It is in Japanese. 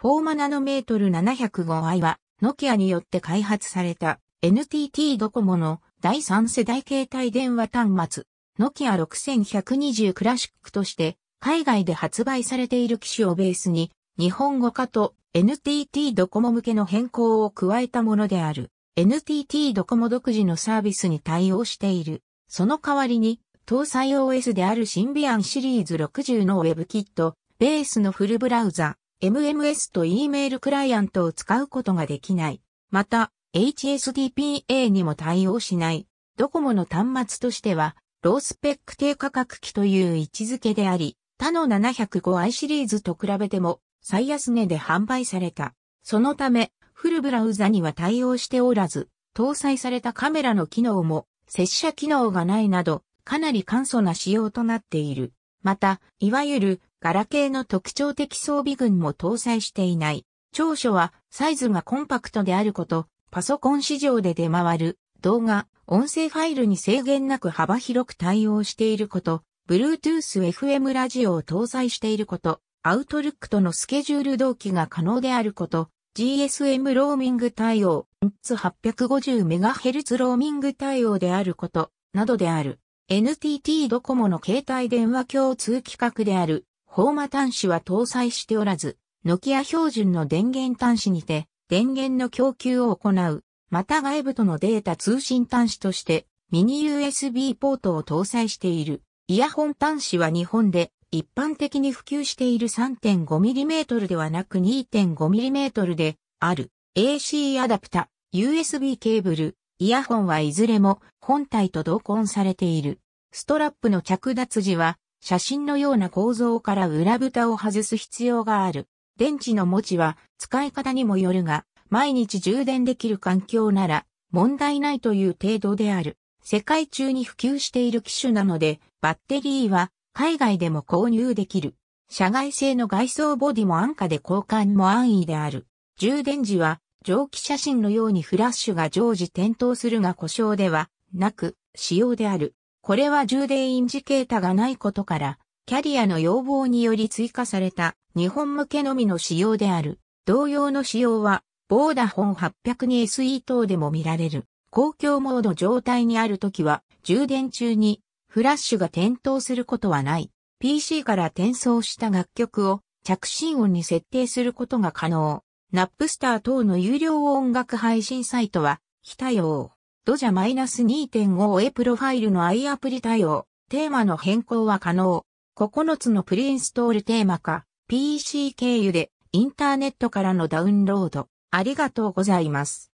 フォーマナノメートル 705i は、ノキアによって開発された NTT ドコモの第3世代携帯電話端末、ノキア6120クラシックとして、海外で発売されている機種をベースに、日本語化と NTT ドコモ向けの変更を加えたものである。NTT ドコモ独自のサービスに対応している。その代わりに、搭載 OS であるシンビアンシリーズ60の WebKit、ベースのフルブラウザ、MMS と E メールクライアントを使うことができない。また、HSDPA にも対応しない。ドコモの端末としては、ロースペック低価格機という位置づけであり、他の 705i シリーズと比べても、最安値で販売された。そのため、フルブラウザには対応しておらず、搭載されたカメラの機能も、接写機能がないなど、かなり簡素な仕様となっている。また、いわゆる、ガラケーの特徴的装備群も搭載していない。長所は、サイズがコンパクトであること、パソコン市場で出回る、動画、音声ファイルに制限なく幅広く対応していること、Bluetooth FM ラジオを搭載していること、Outlook とのスケジュール同期が可能であること、GSM ローミング対応、850MHz ローミング対応であること、などである。NTT ドコモの携帯電話共通規格である、フォーマ端子は搭載しておらず、ノキア標準の電源端子にて、電源の供給を行う。また外部とのデータ通信端子として、ミニ USB ポートを搭載している。イヤホン端子は日本で一般的に普及している 3.5mm ではなく 2.5mm である。AC アダプタ、USB ケーブル、イヤホンはいずれも本体と同梱されている。ストラップの着脱時は写真のような構造から裏蓋を外す必要がある。電池の持ちは使い方にもよるが、毎日充電できる環境なら問題ないという程度である。世界中に普及している機種なので、バッテリーは海外でも購入できる。社外製の外装ボディも安価で交換も安易である。充電時は蒸気写真のようにフラッシュが常時点灯するが故障ではなく仕様である。これは充電インジケータがないことから、キャリアの要望により追加された日本向けのみの仕様である。同様の仕様は、ボーダフォン 802SE 等でも見られる。公共モード状態にあるときは、充電中にフラッシュが点灯することはない。PC から転送した楽曲を着信音に設定することが可能。ナップスター等の有料音楽配信サイトは非対応。DoJa-2.5OE プロファイルの i アプリ対応。テーマの変更は可能。9つのプリインストールテーマか、PC 経由でインターネットからのダウンロード。ありがとうございます。